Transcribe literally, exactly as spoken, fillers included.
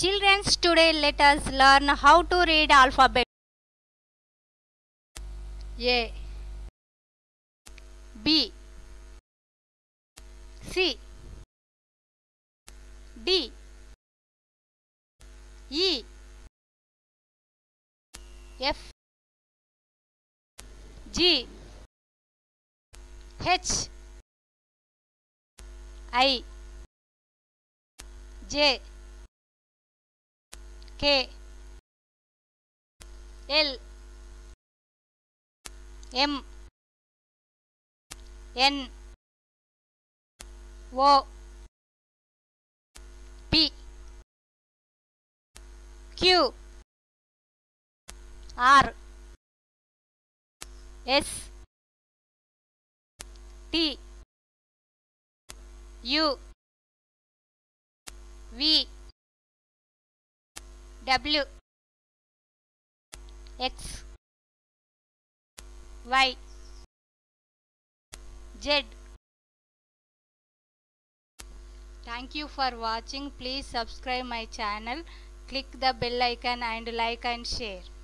Children, today let us learn how to read alphabet. A, B, C, D, E, F, G, H, I, J, K, L, M, N, O, P, Q, R, S, T, U, V, W, X, Y, Z. Thank you for watching. Please subscribe my channel, click the bell icon and like and share.